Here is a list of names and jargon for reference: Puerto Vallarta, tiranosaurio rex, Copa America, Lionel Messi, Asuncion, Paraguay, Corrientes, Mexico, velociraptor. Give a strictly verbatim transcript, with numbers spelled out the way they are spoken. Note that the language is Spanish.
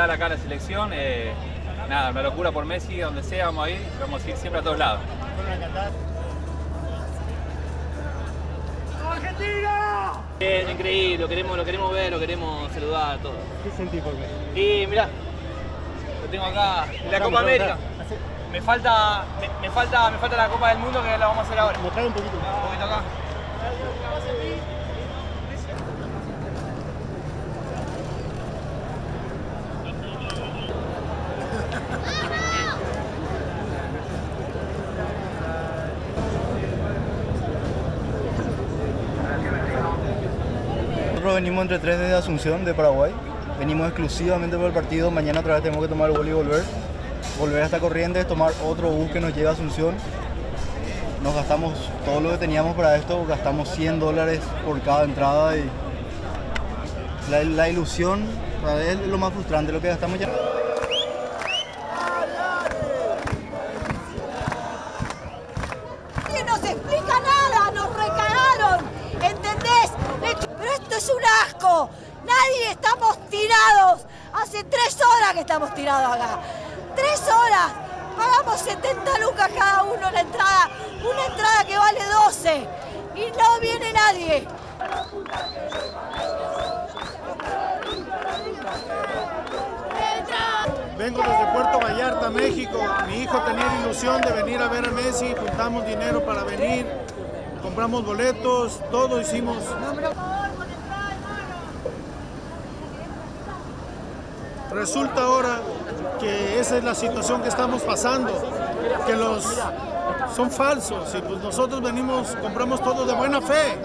estar acá en la selección. Eh, nada, una locura por Messi, donde sea, vamos a ir, vamos a ir siempre a todos lados. ¡Argentina! Es increíble, lo queremos, lo queremos ver, lo queremos saludar a todos. ¿Qué sentís por Messi? Y mirá, lo tengo acá, la Copa América. Me falta, me, me falta, me falta la Copa del Mundo, que la vamos a hacer ahora. Mostrar un poquito. Un poquito acá. Nosotros venimos entre tren de Asunción, de Paraguay. Venimos exclusivamente por el partido. Mañana otra vez tenemos que tomar el vuelo y volver. Volver hasta Corrientes, tomar otro bus que nos lleve a Asunción. Nos gastamos todo lo que teníamos para esto, gastamos cien dólares por cada entrada y la, la ilusión es lo más frustrante, lo que gastamos ya. Que nos explica nada, nos recagaron, ¿entendés? Pero esto es un asco, nadie, estamos tirados, hace tres horas que estamos tirados acá. Tres horas, pagamos setenta lucas cada uno la entrada, una entrada que vale doce y no viene nadie. Vengo desde Puerto Vallarta, México. Mi hijo tenía la ilusión de venir a ver a Messi, juntamos dinero para venir, compramos boletos, todo hicimos. Resulta ahora que esa es la situación que estamos pasando, que los son falsos y pues nosotros venimos, compramos todo de buena fe.